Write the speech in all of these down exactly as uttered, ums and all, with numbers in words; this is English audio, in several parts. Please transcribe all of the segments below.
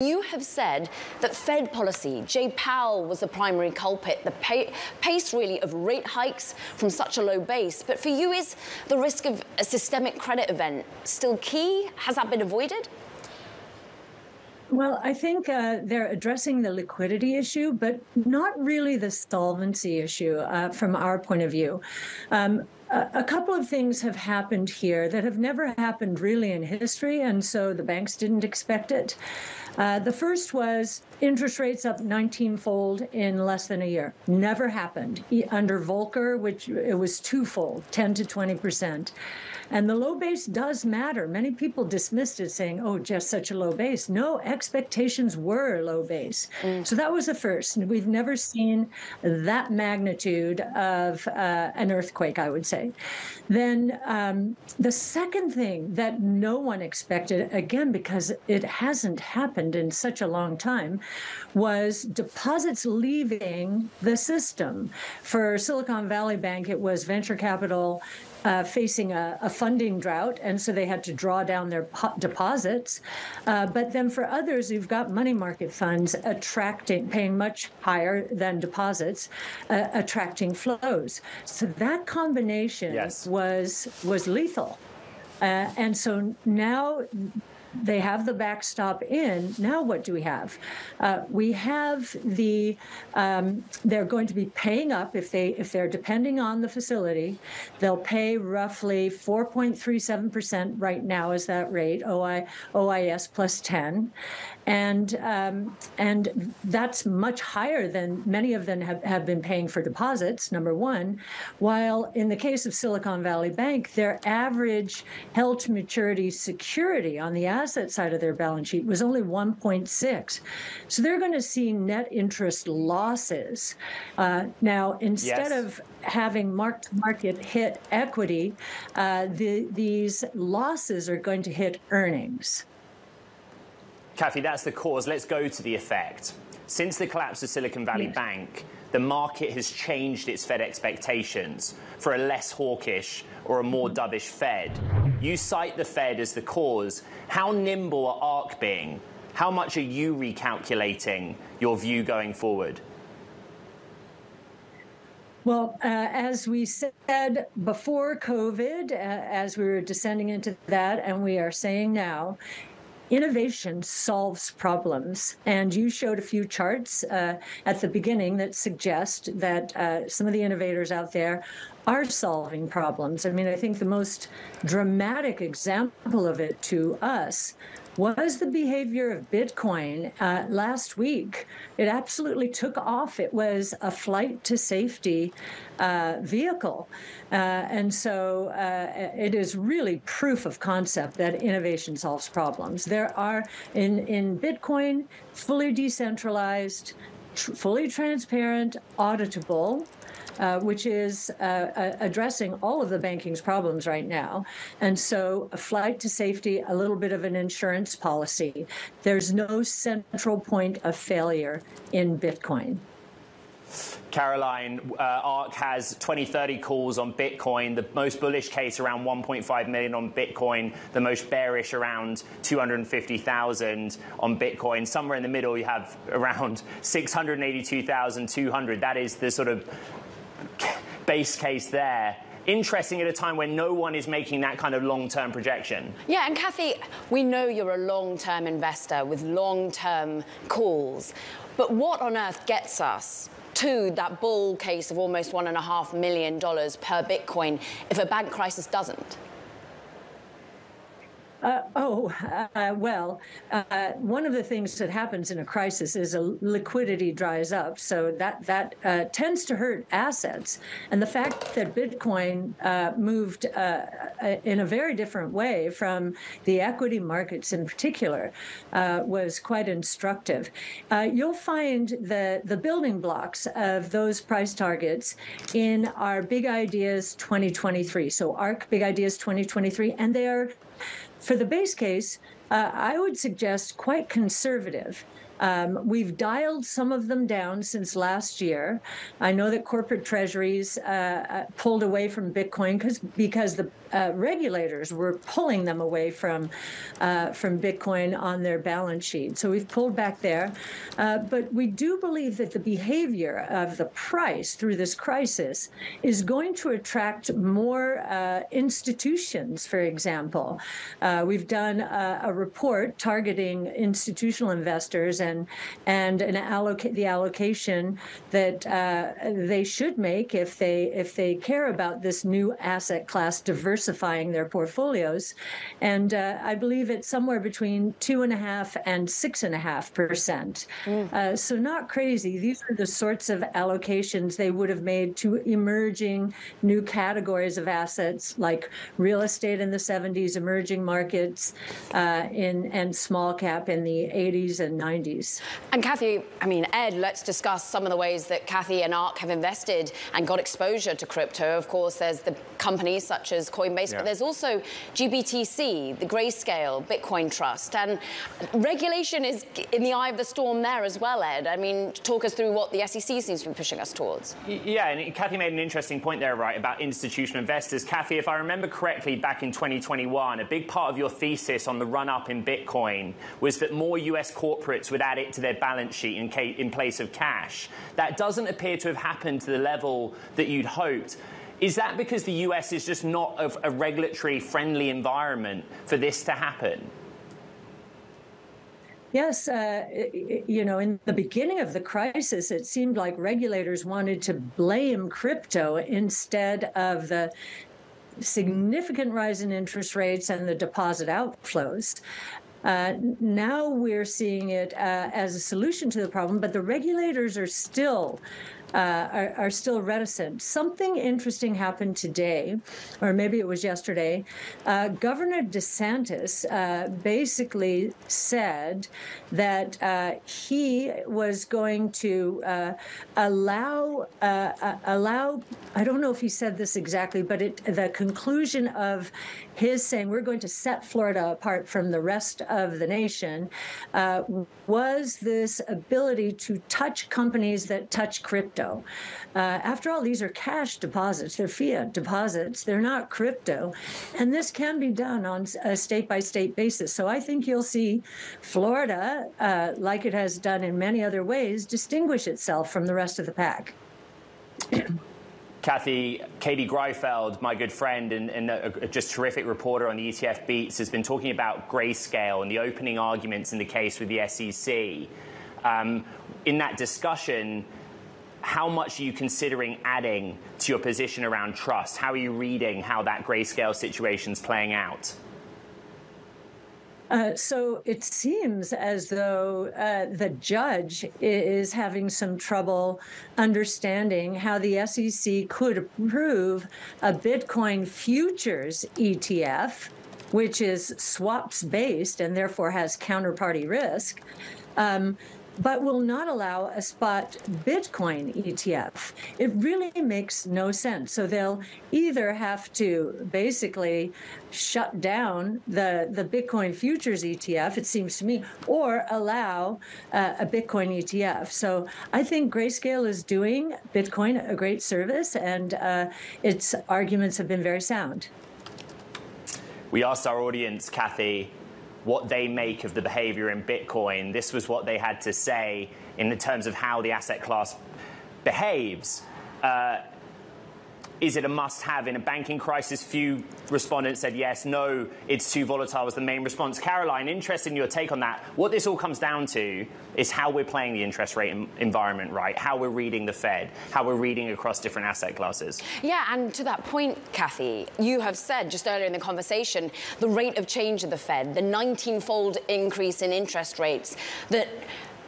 You have said that Fed policy, Jay Powell was the primary culprit, the pay, pace really of rate hikes from such a low base. But for you, is the risk of a systemic credit event still key? Has that been avoided? Well, I think uh, they're addressing the liquidity issue, but not really the solvency issue uh, from our point of view. Um, A couple of things have happened here that have never happened really in history, and so the banks didn't expect it. Uh, the first was interest rates up nineteen-fold in less than a year. Never happened. Under Volcker, which it was twofold, ten to twenty percent. And the low base does matter. Many people dismissed it saying, oh, just such a low base. No, expectations were low base. Mm. So that was the first. We've never seen that magnitude of uh, an earthquake, I would say. Then um, the second thing that no one expected, again, because it hasn't happened in such a long time, was deposits leaving the system. For Silicon Valley Bank, it was venture capital uh, facing a, a funding drought, and so they had to draw down their deposits. Uh, but then for others, you've got money market funds attracting, paying much higher than deposits, uh, attracting flows. So that combination Yes. was was lethal. Uh, and so now they have the backstop in. Now what do we have? Uh, we have the, um, they're going to be paying up if, they, if they're depending on the facility. They'll pay roughly four point three seven percent right now is that rate, O I S plus ten. And, um, and that's much higher than many of them have, have been paying for deposits, number one. While in the case of Silicon Valley Bank, their average held to maturity security on the asset side of their balance sheet was only one point six. So they're going to see net interest losses. Uh, now, instead yes. of having mark-to-market hit equity, uh, the, these losses are going to hit earnings. Cathie, that's the cause. Let's go to the effect. Since the collapse of Silicon Valley yes. Bank, the market has changed its Fed expectations for a less hawkish or a more dovish Fed. You cite the Fed as the cause. How nimble are ARK being? How much are you recalculating your view going forward? Well, uh, as we said before COVID, uh, as we were descending into that, and we are saying now, innovation solves problems. And you showed a few charts uh, at the beginning that suggest that uh, some of the innovators out there are solving problems. I mean, I think the most dramatic example of it to us was the behavior of Bitcoin uh, last week. It absolutely took off. It was a flight to safety uh, vehicle. Uh, and so uh, it is really proof of concept that innovation solves problems. There are, in, in Bitcoin, fully decentralized, tr- fully transparent, auditable, Uh, which is uh, uh, addressing all of the banking's problems right now. And so a flight to safety, a little bit of an insurance policy. There's no central point of failure in Bitcoin. Caroline, uh, ARK has twenty thirty calls on Bitcoin, the most bullish case around one point five million on Bitcoin, the most bearish around two hundred fifty thousand on Bitcoin. Somewhere in the middle, you have around six hundred eighty-two thousand two hundred. That is the sort of base case there. Interesting at a time when no one is making that kind of long-term projection. Yeah, and Cathie, we know you're a long-term investor with long-term calls, but what on earth gets us to that bull case of almost one and a half million dollars per Bitcoin if a bank crisis doesn't? Uh, oh, uh, well, uh, one of the things that happens in a crisis is a liquidity dries up. So that, that uh, tends to hurt assets. And the fact that Bitcoin uh, moved uh, in a very different way from the equity markets in particular uh, was quite instructive. Uh, you'll find the, the building blocks of those price targets in our Big Ideas twenty twenty-three. So ARK Big Ideas twenty twenty-three, and they are, for the base case, uh, I would suggest quite conservative. Um, we've dialed some of them down since last year. I know that corporate treasuries uh, pulled away from Bitcoin because because the uh, regulators were pulling them away from uh, from Bitcoin on their balance sheet. So we've pulled back there. Uh, but we do believe that the behavior of the price through this crisis is going to attract more uh, institutions, for example. Uh, we've done a, a report targeting institutional investors and and an allocate the allocation that uh, they should make if they if they care about this new asset class diversifying their portfolios, and uh, I believe it's somewhere between two and a half and six and a half percent. Mm. Uh, so not crazy. These are the sorts of allocations they would have made to emerging new categories of assets like real estate in the seventies, emerging markets, uh, in and small cap in the eighties and nineties. And Cathie, I mean, Ed, let's discuss some of the ways that Cathie and Ark have invested and got exposure to crypto. Of course, there's the companies such as Coinbase, yeah. but there's also G B T C, the Grayscale Bitcoin Trust. And regulation is in the eye of the storm there as well, Ed. I mean, talk us through what the S E C seems to be pushing us towards. Yeah, and Cathie made an interesting point there, right, about institutional investors. Cathie, if I remember correctly, back in twenty twenty-one, a big part of your thesis on the run-up in Bitcoin was that more U S corporates would add it to their balance sheet in, case, in place of cash. That doesn't appear to have happened to the level that you'd hoped. Is that because the U S is just not of a regulatory friendly environment for this to happen? Yes, uh, you know, in the beginning of the crisis, it seemed like regulators wanted to blame crypto instead of the significant rise in interest rates and the deposit outflows. Uh, now we're seeing it uh, as a solution to the problem, but the regulators are still uh, are, are still reticent. Something interesting happened today, or maybe it was yesterday. Uh, Governor DeSantis uh, basically said that uh, he was going to uh, allow uh, allow. I don't know if he said this exactly, but it, the conclusion of his saying we're going to set Florida apart from the rest of the nation uh, was this ability to touch companies that touch crypto. Uh, after all, these are cash deposits. They're fiat deposits. They're not crypto. And this can be done on a state-by-state basis. So I think you'll see Florida, uh, like it has done in many other ways, distinguish itself from the rest of the pack. Cathie, Katie Greifeld, my good friend and, and a, a just terrific reporter on the E T F Beats, has been talking about Grayscale and the opening arguments in the case with the S E C. Um, in that discussion, how much are you considering adding to your position around trust? How are you reading how that Grayscale situation's playing out? Uh, so it seems as though uh, the judge is having some trouble understanding how the S E C could approve a Bitcoin futures E T F, which is swaps-based and therefore has counterparty risk, um, but will not allow a spot Bitcoin E T F. It really makes no sense. So they'll either have to basically shut down the, the Bitcoin futures E T F, it seems to me, or allow uh, a Bitcoin E T F. So I think Grayscale is doing Bitcoin a great service, and uh, its arguments have been very sound. We asked our audience, Cathie, what they make of the behavior in Bitcoin. This was what they had to say in terms of how the asset class behaves. Uh, is it a must-have in a banking crisis? Few respondents said yes. No, it's too volatile was the main response. Caroline, interested in your take on that. What this all comes down to is how we're playing the interest rate environment, right? How we're reading the Fed, how we're reading across different asset classes. Yeah, and to that point, Cathie, you have said just earlier in the conversation, the rate of change of the Fed, the nineteen-fold increase in interest rates that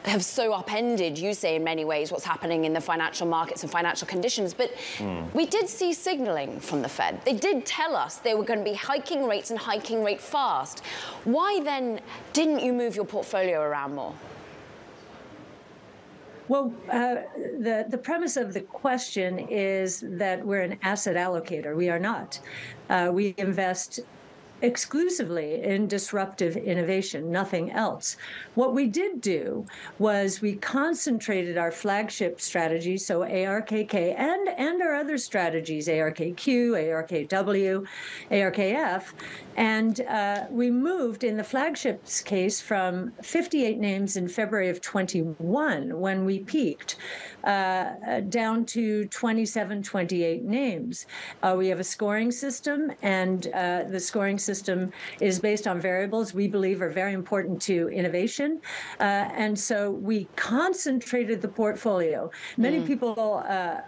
have so upended, you say, in many ways, what's happening in the financial markets and financial conditions. But mm. we did see signalling from the Fed. They did tell us they were going to be hiking rates and hiking rate fast. Why then didn't you move your portfolio around more? Well, uh, the, the premise of the question is that we're an asset allocator. We are not. Uh, we invest exclusively in disruptive innovation, nothing else. What we did do was we concentrated our flagship strategy, so A R K K and, and our other strategies, A R K Q, A R K W, A R K F, and uh, we moved in the flagship's case from fifty-eight names in February of twenty-one when we peaked uh, down to twenty-seven, twenty-eight names. Uh, we have a scoring system, and uh, the scoring system system is based on variables we believe are very important to innovation. Uh, and so we concentrated the portfolio. Many mm. people uh,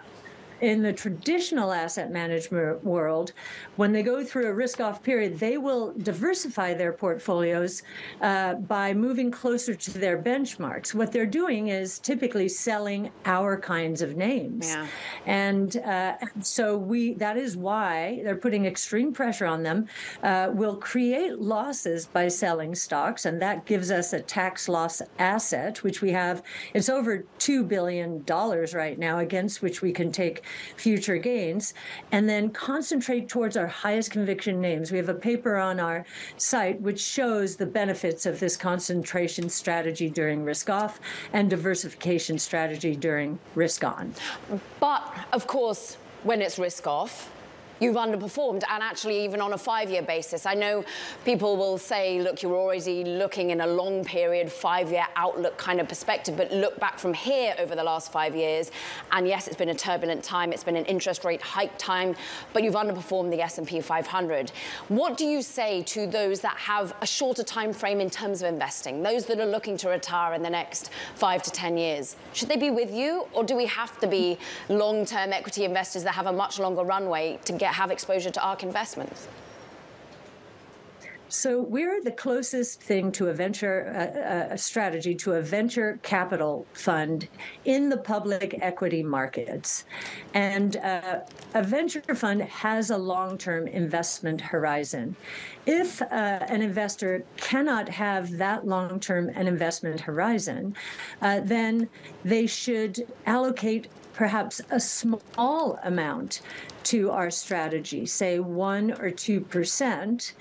in the traditional asset management world, when they go through a risk-off period, they will diversify their portfolios uh, by moving closer to their benchmarks. What they're doing is typically selling our kinds of names. Yeah. And uh, so we that is why they're putting extreme pressure on them. Uh, we'll create losses by selling stocks, and that gives us a tax loss asset, which we have. It's over two billion dollars right now, against which we can take future gains, and then concentrate towards our highest conviction names. We have a paper on our site which shows the benefits of this concentration strategy during risk off and diversification strategy during risk on. But of course, when it's risk off, you've underperformed, and actually even on a five-year basis. I know people will say, look, you're already looking in a long period, five-year outlook kind of perspective, but look back from here over the last five years, and yes, it's been a turbulent time, it's been an interest rate hike time, but you've underperformed the S and P five hundred. What do you say to those that have a shorter time frame in terms of investing, those that are looking to retire in the next five to ten years? Should they be with you, or do we have to be long-term equity investors that have a much longer runway to get have exposure to Ark Investments? So we're the closest thing to a venture uh, a strategy to a venture capital fund in the public equity markets. And uh, a venture fund has a long-term investment horizon. If uh, an investor cannot have that long-term an investment horizon, uh, then they should allocate perhaps a small amount to our strategy, say one or two percent,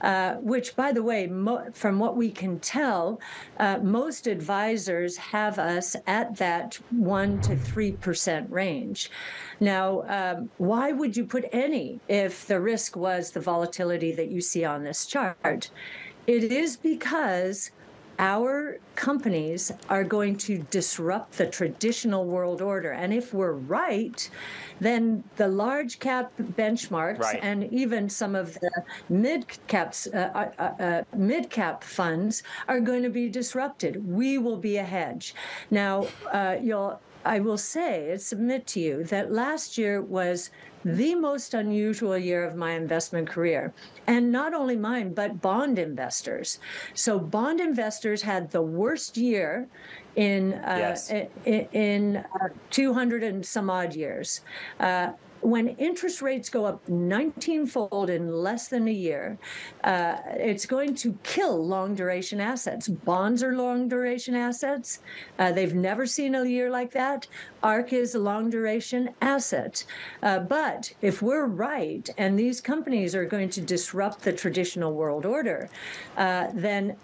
uh, which, by the way, mo from what we can tell, uh, most advisors have us at that one to three percent range. Now, um, why would you put any if the risk was the volatility that you see on this chart? It is because our companies are going to disrupt the traditional world order. And if we're right, then the large cap benchmarks right. and even some of the mid caps, uh, uh, uh, mid cap funds are going to be disrupted. We will be a hedge. Now, uh, you'll, I will say and submit to you that last year was the most unusual year of my investment career. And not only mine, but bond investors. So bond investors had the worst year in uh, yes. in, in uh, two hundred and some odd years. Uh, when interest rates go up nineteen-fold in less than a year, uh, it's going to kill long-duration assets. Bonds are long-duration assets. Uh, they've never seen a year like that. ARK is a long-duration asset. Uh, but if we're right and these companies are going to disrupt the traditional world order, uh, then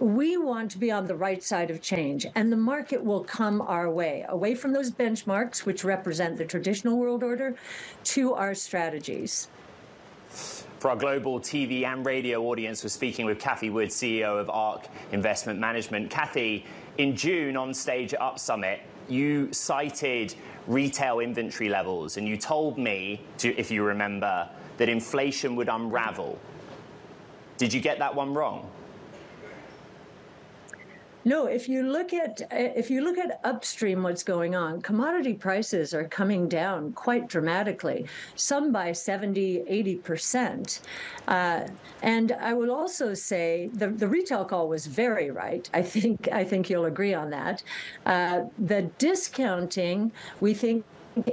we want to be on the right side of change, and the market will come our way, away from those benchmarks, which represent the traditional world order, to our strategies. For our global T V and radio audience, we're speaking with Cathie Wood, C E O of Ark Investment Management. Cathie, in June on stage at Up Summit, you cited retail inventory levels, and you told me, to, if you remember, that inflation would unravel. Did you get that one wrong? No, if you look at if you look at upstream, what's going on, commodity prices are coming down quite dramatically, some by seventy, eighty percent. Uh, and I will also say the, the retail call was very right. I think I think you'll agree on that. Uh, the discounting, we think,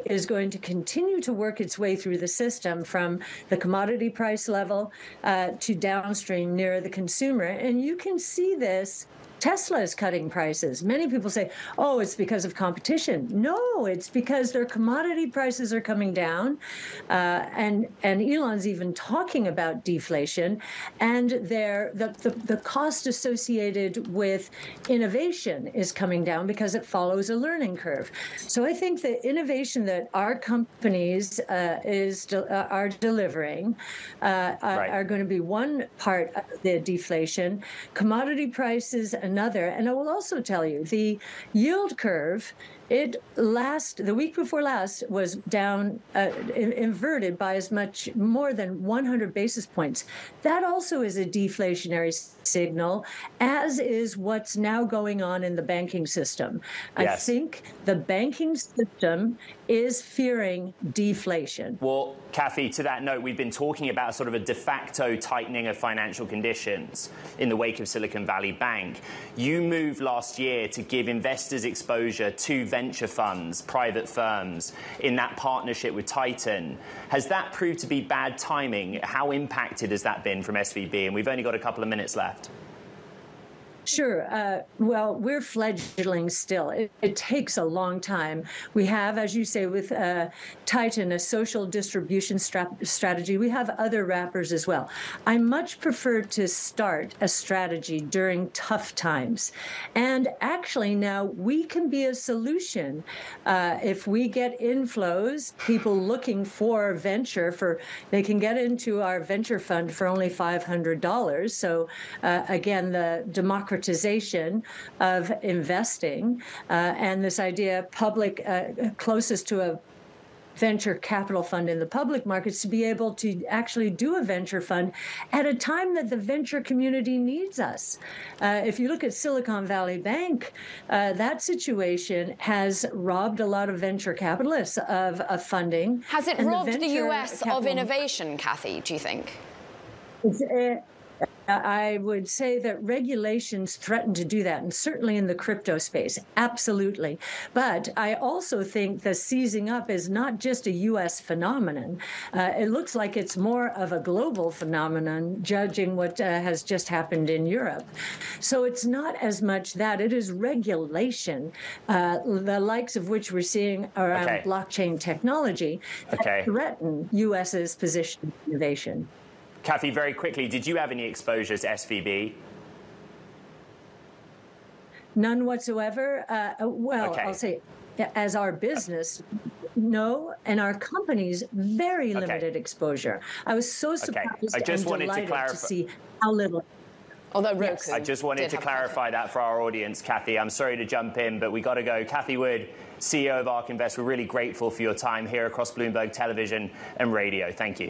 is going to continue to work its way through the system from the commodity price level uh, to downstream near the consumer. And you can see this Tesla is cutting prices. Many people say, oh, it's because of competition. No, it's because their commodity prices are coming down. Uh, and and Elon's even talking about deflation and their the, the, the cost associated with innovation is coming down because it follows a learning curve. So I think the innovation that our companies uh, is uh, are delivering uh, right. are going to be one part of the deflation. Commodity prices, another. And I will also tell you, the yield curve, it last, the week before last, was down, uh, in, inverted by as much, more than one hundred basis points. That also is a deflationary signal, as is what's now going on in the banking system. Yes. I think the banking system is fearing deflation. Well, Cathie, to that note, we've been talking about sort of a de facto tightening of financial conditions in the wake of Silicon Valley Bank. You moved last year to give investors exposure to venture funds, private firms, in that partnership with Titan. Has that proved to be bad timing? How impacted has that been from S V B? And we've only got a couple of minutes left. Sure. Uh, well, we're fledgling still. It, it takes a long time. We have, as you say, with uh, Titan, a social distribution strat strategy. We have other wrappers as well. I much prefer to start a strategy during tough times. And actually now we can be a solution. Uh, if we get inflows, people looking for venture, for they can get into our venture fund for only five hundred dollars. So uh, again, the democracy of investing uh, and this idea public uh, closest to a venture capital fund in the public markets to be able to actually do a venture fund at a time that the venture community needs us. Uh, if you look at Silicon Valley Bank, uh, that situation has robbed a lot of venture capitalists of, of funding. Has it robbed the, the U S of innovation, Cathie, do you think? It's, uh, I would say that regulations threaten to do that, and certainly in the crypto space, absolutely. But I also think the seizing up is not just a U S phenomenon. Uh, it looks like it's more of a global phenomenon, judging what uh, has just happened in Europe. So it's not as much that. It is regulation, uh, the likes of which we're seeing around okay. blockchain technology, that okay. threaten U S's position in innovation. Cathie, very quickly, did you have any exposure to S V B? None whatsoever. Uh, well, okay. I'll say, as our business, no, and our company's very limited okay. exposure. I was so surprised okay. I just and wanted delighted to, to see how little. Although Roku yes. I just wanted to clarify that for our audience, Cathie. I'm sorry to jump in, but we got to go. Cathie Wood, C E O of Ark Invest, we're really grateful for your time here across Bloomberg Television and Radio. Thank you.